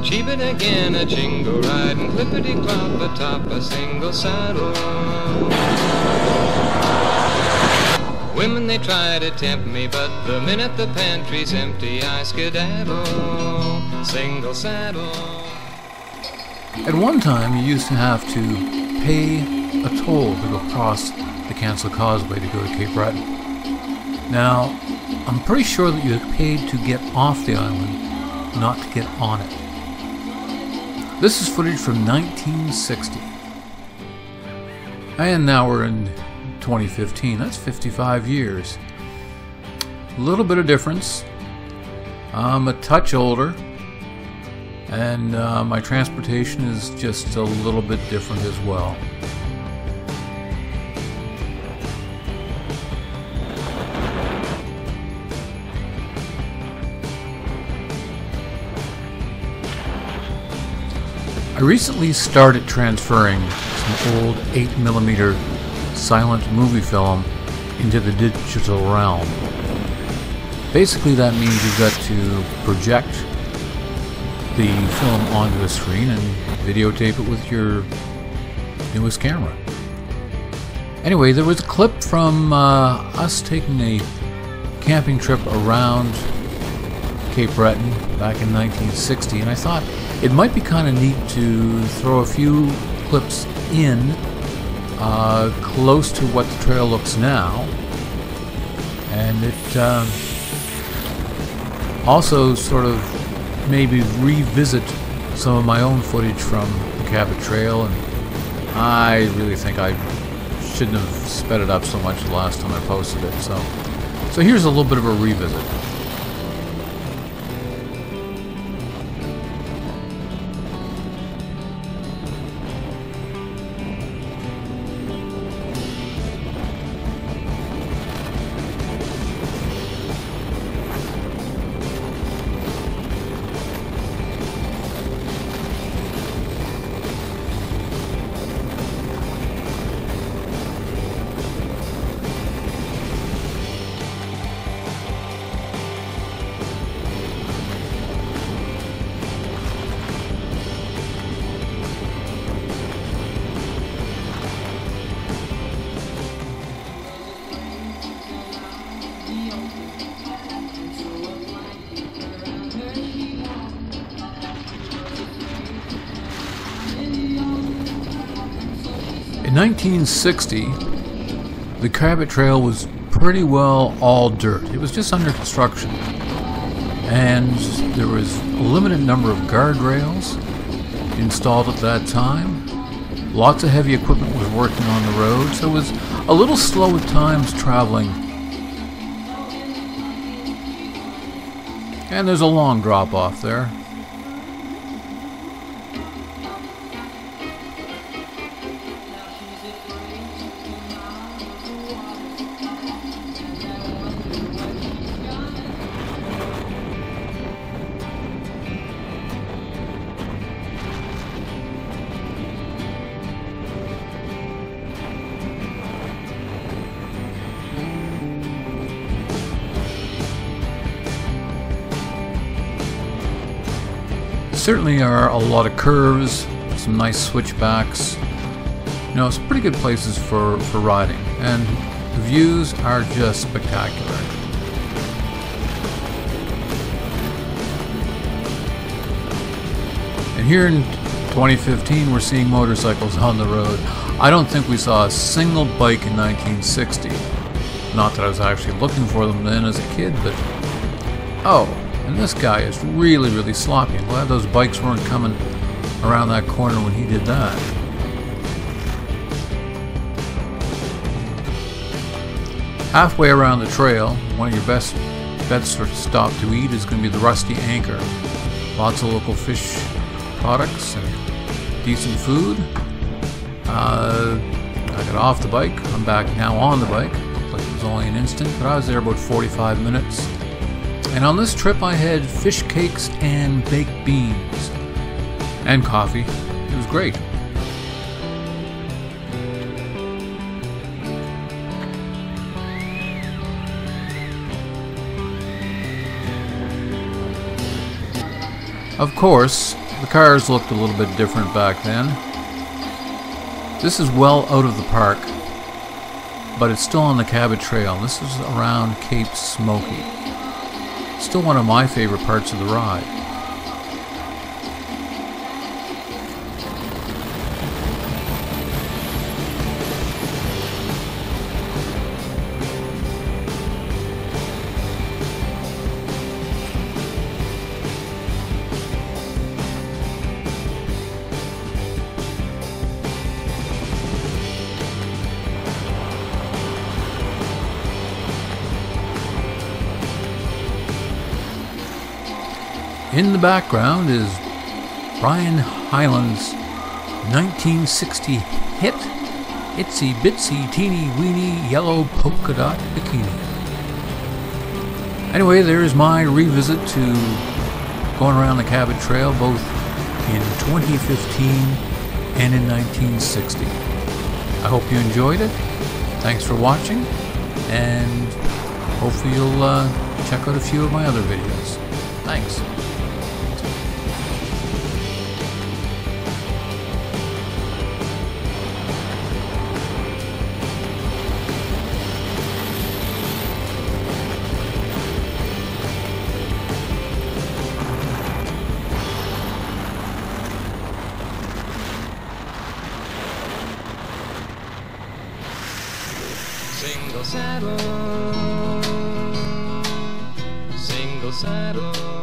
Cheepin' again, a jingle riding, clippity-clop atop a single saddle. Women, they try to tempt me, but the minute the pantry's empty, I skedaddle, single saddle. At one time, you used to have to pay a toll to go across the Canso Causeway to go to Cape Breton. Now, I'm pretty sure that you paid to get off the island, not to get on it. This is footage from 1960. And now we're in 2015. That's 55 years. A little bit of difference. I'm a touch older. And my transportation is just a little bit different as well. I recently started transferring some old 8mm silent movie film into the digital realm. Basically that means you've got to project the film onto a screen and videotape it with your newest camera. Anyway, there was a clip from us taking a camping trip around Cape Breton back in 1960, and I thought it might be kind of neat to throw a few clips in close to what the trail looks now, and it also sort of maybe revisit some of my own footage from the Cabot Trail. And I really think I shouldn't have sped it up so much the last time I posted it, so here's a little bit of a revisit. In 1960, the Cabot Trail was pretty well all dirt. It was just under construction, and there was a limited number of guardrails installed at that time. Lots of heavy equipment was working on the road, so it was a little slow at times traveling. And there's a long drop off there. Certainly are a lot of curves, some nice switchbacks. You know, it's pretty good places for riding, and the views are just spectacular. And here in 2015 we're seeing motorcycles on the road. I don't think we saw a single bike in 1960. Not that I was actually looking for them then as a kid, but oh. And this guy is really, really sloppy. I'm glad those bikes weren't coming around that corner when he did that. Halfway around the trail, one of your best bets for stop to eat is going to be the Rusty Anchor. Lots of local fish products and decent food. I got off the bike. I'm back now on the bike. Like it was only an instant, but I was there about 45 minutes. And on this trip I had fish cakes and baked beans and coffee. It was great. Of course, the cars looked a little bit different back then. This is well out of the park, but it's still on the Cabot Trail. This is around Cape Smoky. Still one of my favorite parts of the ride. In the background is Brian Hyland's 1960 hit, Itsy Bitsy Teeny Weeny Yellow Polka Dot Bikini. Anyway, there's my revisit to going around the Cabot Trail, both in 2015 and in 1960. I hope you enjoyed it. Thanks for watching, and hopefully you'll check out a few of my other videos. Thanks. Single saddle, single saddle.